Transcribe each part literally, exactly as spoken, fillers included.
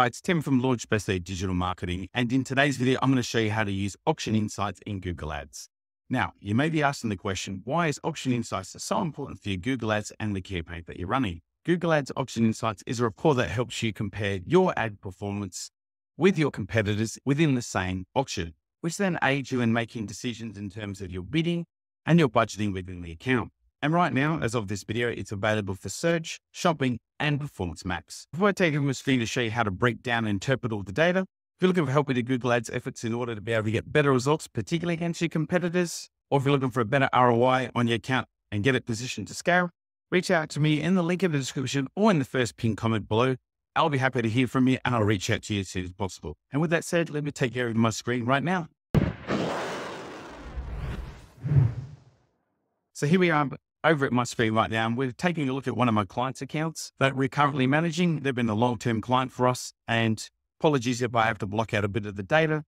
Hi, it's Tim from Launchpresso Digital Marketing, and in today's video, I'm going to show you how to use Auction Insights in Google Ads. Now, you may be asking the question, why is Auction Insights so important for your Google Ads and the campaign that you're running? Google Ads Auction Insights is a report that helps you compare your ad performance with your competitors within the same auction, which then aids you in making decisions in terms of your bidding and your budgeting within the account. And right now, as of this video, it's available for search, shopping, and Performance Max. Before I take a minute to show you how to break down and interpret all the data, if you're looking for help with your Google Ads efforts in order to be able to get better results, particularly against your competitors, or if you're looking for a better R O I on your account and get it positioned to scale, reach out to me in the link in the description or in the first pinned comment below. I'll be happy to hear from you and I'll reach out to you as soon as possible. And with that said, let me take care of my screen right now. So here we are over at my screen right now, and we're taking a look at one of my clients' accounts that we're currently managing. They've been a long-term client for us, and apologies if I have to block out a bit of the data. I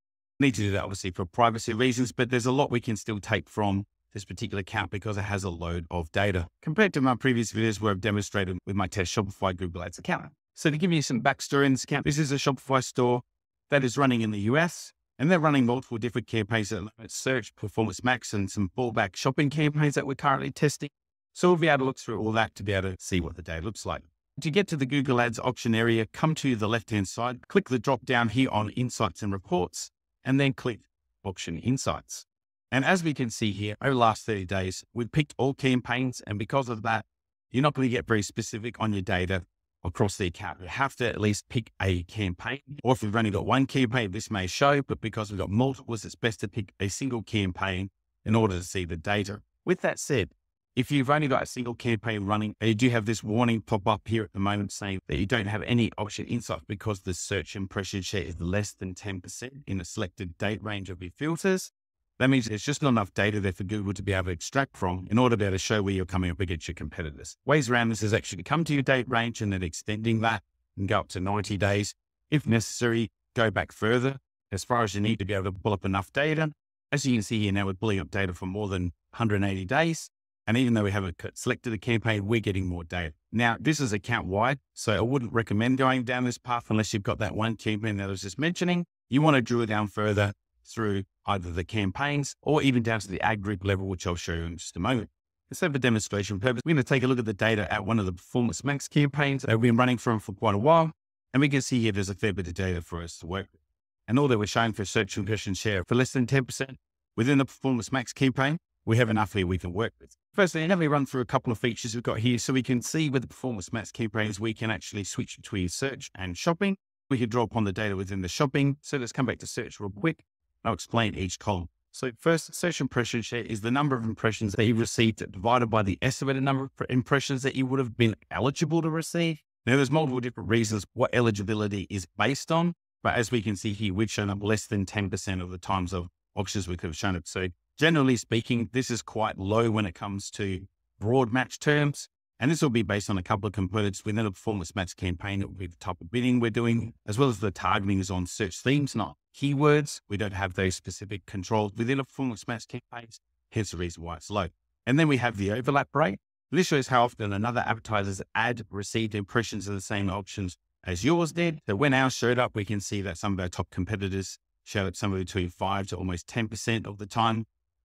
need to do that obviously for privacy reasons, but there's a lot we can still take from this particular account because it has a load of data compared to my previous videos where I've demonstrated with my test Shopify Google Ads account. So to give you some backstory in this account, this is a Shopify store that is running in the U S, and they're running multiple different campaigns at the moment: search, Performance Max, and some fallback shopping campaigns that we're currently testing. So we'll be able to look through all that to be able to see what the data looks like. To get to the Google Ads auction area, come to the left-hand side, click the drop down here on Insights and Reports, and then click Auction Insights. And as we can see here, over the last thirty days, we've picked all campaigns. And because of that, you're not going to get very specific on your data across the account. You have to at least pick a campaign, or if you've only got one campaign, this may show, but because we've got multiples, it's best to pick a single campaign in order to see the data. With that said, if you've only got a single campaign running, you do have this warning pop up here at the moment saying that you don't have any auction insights because the search impression share is less than ten percent in a selected date range of your filters. That means there's just not enough data there for Google to be able to extract from in order to be able to show where you're coming up against your competitors. Ways around this is actually come to your date range and then extending that and go up to ninety days. If necessary, go back further as far as you need to be able to pull up enough data. As you can see here now, we're pulling up data for more than one hundred eighty days. And even though we haven't selected a campaign, we're getting more data. Now, this is account-wide, so I wouldn't recommend going down this path unless you've got that one campaign that I was just mentioning. You want to drill down further through either the campaigns or even down to the ad group level, which I'll show you in just a moment. So for demonstration purpose, we're going to take a look at the data at one of the Performance Max campaigns that we've been running from for quite a while. And we can see here there's a fair bit of data for us to work with. And although we're showing for search impression share for less than ten percent within the Performance Max campaign, we have enough here we can work with. Firstly, let me run through a couple of features we've got here so we can see with the Performance Max campaigns, we can actually switch between search and shopping. We can draw upon the data within the shopping. So let's come back to search real quick. I'll explain each column. So first, search impression share is the number of impressions that you received divided by the estimated number of impressions that you would have been eligible to receive. Now, there's multiple different reasons what eligibility is based on, but as we can see here, we've shown up less than ten percent of the times of auctions we could have shown up. So generally speaking, this is quite low when it comes to broad match terms. And this will be based on a couple of components within a Performance Max campaign. It will be the type of bidding we're doing, as well as the targeting is on search themes, not keywords. We don't have those specific controls within a Performance Max campaign. Here's the reason why it's low. And then we have the overlap rate. This shows how often another advertiser's ad received impressions of the same auctions as yours did. So when ours showed up, we can see that some of our top competitors showed up somewhere between five to almost ten percent of the time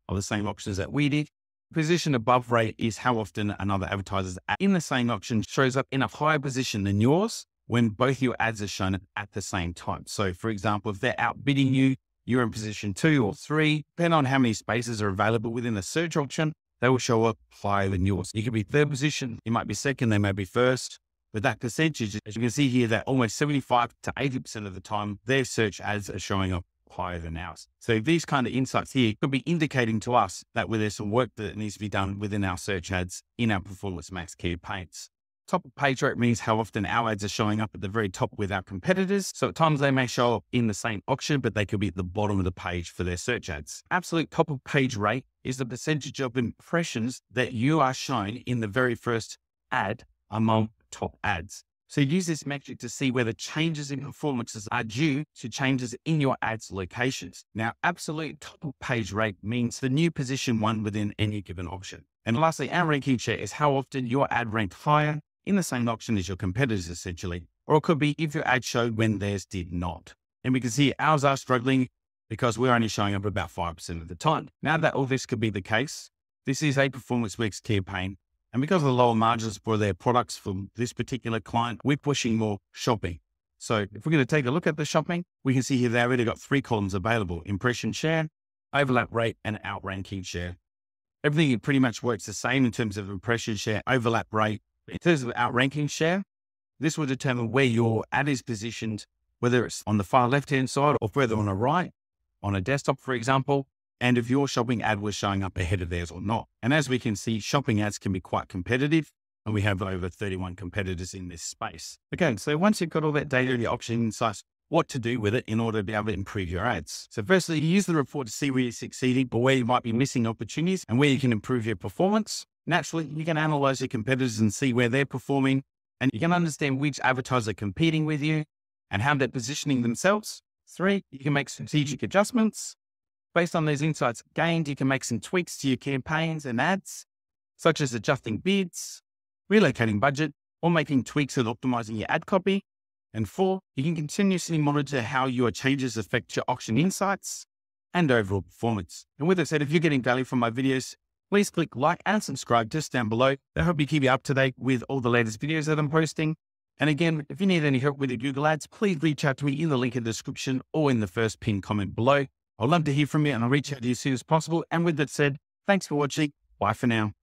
of the same auctions that we did. Position above rate is how often another advertiser's ad in the same auction shows up in a higher position than yours when both your ads are shown at the same time. So for example, if they're outbidding you, you're in position two or three, depending on how many spaces are available within the search auction, they will show up higher than yours. You could be third position, you might be second, they may be first, but that percentage, as you can see here, that almost seventy-five to eighty percent of the time, their search ads are showing up higher than ours. So these kind of insights here could be indicating to us that there's some work that needs to be done within our search ads in our Performance Max campaigns. Top of page rate means how often our ads are showing up at the very top with our competitors. So at times they may show up in the same auction, but they could be at the bottom of the page for their search ads. Absolute top of page rate is the percentage of impressions that you are shown in the very first ad among top ads. So use this metric to see whether changes in performances are due to changes in your ads locations. Now, absolute top of page rate means the new position one within any given auction. And lastly, outranking share is how often your ad ranked higher in the same auction as your competitors, essentially. or it could be if your ad showed when theirs did not. And we can see ours are struggling because we're only showing up about five percent of the time. Now that all this could be the case, this is a Performance Max campaign. And because of the lower margins for their products for this particular client, we're pushing more shopping. So if we're going to take a look at the shopping, we can see here they've already got three columns available: Impression Share, Overlap Rate, and Outranking Share. Everything pretty much works the same in terms of Impression Share, Overlap Rate. In terms of Outranking Share, this will determine where your ad is positioned, whether it's on the far left-hand side or further on the right, on a desktop, for example, and if your shopping ad was showing up ahead of theirs or not. And as we can see, shopping ads can be quite competitive, and we have over thirty-one competitors in this space. Okay, so once you've got all that data in the Auction Insights, what to do with it in order to be able to improve your ads. So firstly, you use the report to see where you're succeeding, but where you might be missing opportunities and where you can improve your performance. Naturally, you can analyze your competitors and see where they're performing, and you can understand which advertisers are competing with you and how they're positioning themselves. Three, you can make strategic adjustments. Based on these insights gained, you can make some tweaks to your campaigns and ads, such as adjusting bids, relocating budget, or making tweaks at optimizing your ad copy. And four, you can continuously monitor how your changes affect your auction insights and overall performance. And with that said, if you're getting value from my videos, please click like and subscribe just down below. I hope you keep you up to date with all the latest videos that I'm posting. And again, if you need any help with your Google Ads, please reach out to me in the link in the description or in the first pinned comment below. I'd love to hear from you, and I'll reach out to you as soon as possible. And with that said, thanks for watching. Bye for now.